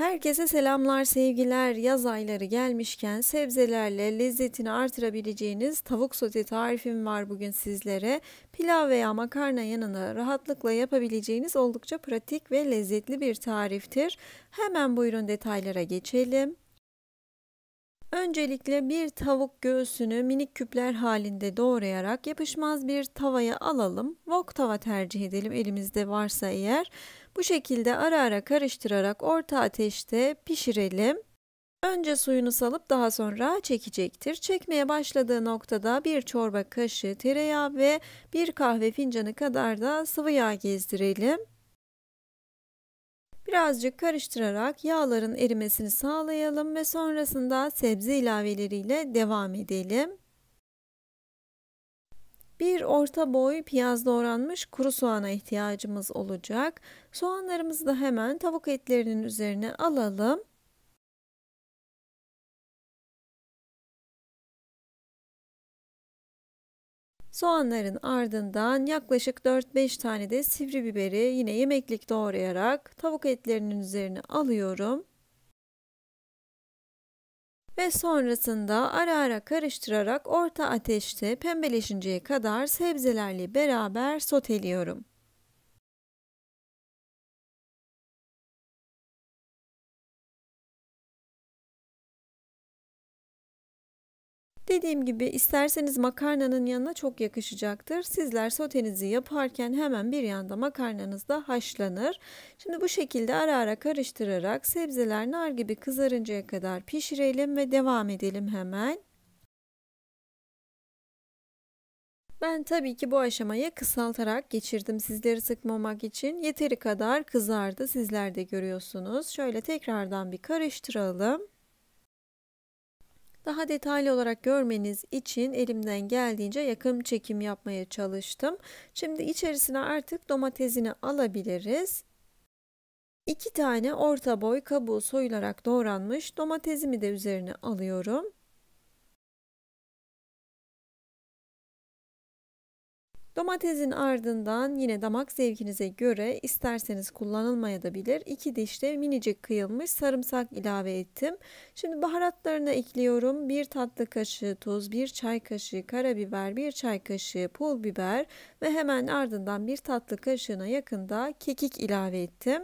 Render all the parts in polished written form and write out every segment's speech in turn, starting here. Herkese selamlar, sevgiler. Yaz ayları gelmişken sebzelerle lezzetini artırabileceğiniz tavuk sote tarifim var bugün sizlere. Pilav veya makarna yanına rahatlıkla yapabileceğiniz oldukça pratik ve lezzetli bir tariftir. Hemen buyurun detaylara geçelim. Öncelikle bir tavuk göğsünü minik küpler halinde doğrayarak yapışmaz bir tavaya alalım. Wok tava tercih edelim elimizde varsa eğer. Bu şekilde ara ara karıştırarak orta ateşte pişirelim. Önce suyunu salıp daha sonra çekecektir. Çekmeye başladığı noktada bir çorba kaşığı tereyağı ve bir kahve fincanı kadar da sıvı yağ gezdirelim. Birazcık karıştırarak yağların erimesini sağlayalım ve sonrasında sebze ilaveleriyle devam edelim. Bir orta boy piyaz doğranmış kuru soğana ihtiyacımız olacak. Soğanlarımızı da hemen tavuk etlerinin üzerine alalım. Soğanların ardından yaklaşık 4-5 tane de sivri biberi yine yemeklik doğrayarak tavuk etlerinin üzerine alıyorum. Ve sonrasında ara ara karıştırarak orta ateşte pembeleşinceye kadar sebzelerle beraber soteliyorum. Dediğim gibi isterseniz makarnanın yanına çok yakışacaktır. Sizler sotenizi yaparken hemen bir yanda makarnanız da haşlanır. Şimdi bu şekilde ara ara karıştırarak sebzeler nar gibi kızarıncaya kadar pişirelim ve devam edelim hemen. Ben tabii ki bu aşamayı kısaltarak geçirdim sizleri sıkmamak için. Yeteri kadar kızardı, sizler de görüyorsunuz. Şöyle tekrardan bir karıştıralım. Daha detaylı olarak görmeniz için elimden geldiğince yakın çekim yapmaya çalıştım. Şimdi içerisine artık domatesini alabiliriz. 2 tane orta boy kabuğu soyularak doğranmış domatesimi de üzerine alıyorum. Domatesin ardından yine damak zevkinize göre isterseniz kullanılmaya da bilir. 2 diş de minicik kıyılmış sarımsak ilave ettim. Şimdi baharatlarını ekliyorum. 1 tatlı kaşığı tuz, 1 çay kaşığı karabiber, 1 çay kaşığı pul biber ve hemen ardından 1 tatlı kaşığına yakında kekik ilave ettim.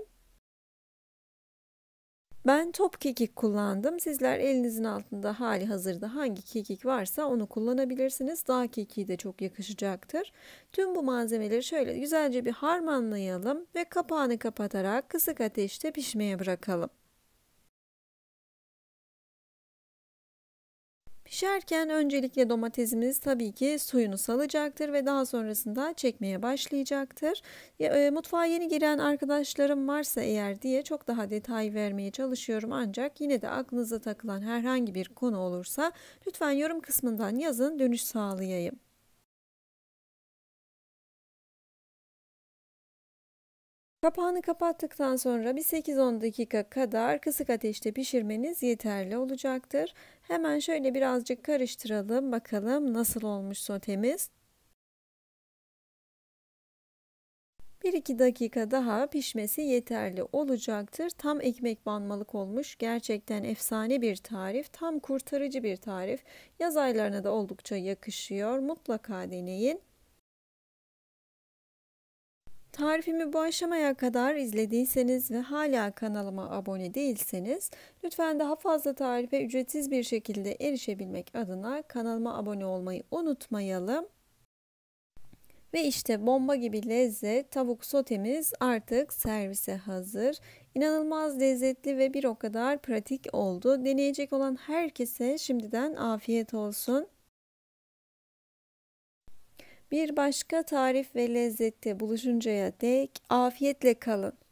Ben top kekik kullandım. Sizler elinizin altında hali hazırda hangi kekik varsa onu kullanabilirsiniz. Dağ kekiği de çok yakışacaktır. Tüm bu malzemeleri şöyle güzelce bir harmanlayalım ve kapağını kapatarak kısık ateşte pişmeye bırakalım. Pişerken öncelikle domatesimiz tabii ki suyunu salacaktır ve daha sonrasında çekmeye başlayacaktır. Mutfağa yeni giren arkadaşlarım varsa eğer diye çok daha detay vermeye çalışıyorum. Ancak yine de aklınıza takılan herhangi bir konu olursa lütfen yorum kısmından yazın, dönüş sağlayayım. Kapağını kapattıktan sonra bir 8-10 dakika kadar kısık ateşte pişirmeniz yeterli olacaktır. Hemen şöyle birazcık karıştıralım, bakalım nasıl olmuş sotemiz. 1-2 dakika daha pişmesi yeterli olacaktır. Tam ekmek banmalık olmuş. Gerçekten efsane bir tarif, tam kurtarıcı bir tarif. Yaz aylarına da oldukça yakışıyor. Mutlaka deneyin. Tarifimi bu aşamaya kadar izlediyseniz ve hala kanalıma abone değilseniz lütfen daha fazla tarife ücretsiz bir şekilde erişebilmek adına kanalıma abone olmayı unutmayalım. Ve işte bomba gibi lezzet tavuk sotemiz artık servise hazır. İnanılmaz lezzetli ve bir o kadar pratik oldu. Deneyecek olan herkese şimdiden afiyet olsun. Bir başka tarif ve lezzette buluşuncaya dek afiyetle kalın.